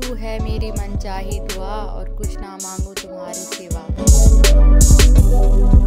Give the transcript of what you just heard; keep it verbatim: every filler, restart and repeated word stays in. तू है मेरी मनचाही दुआ और कुछ ना मांगू तुम्हारी सेवा।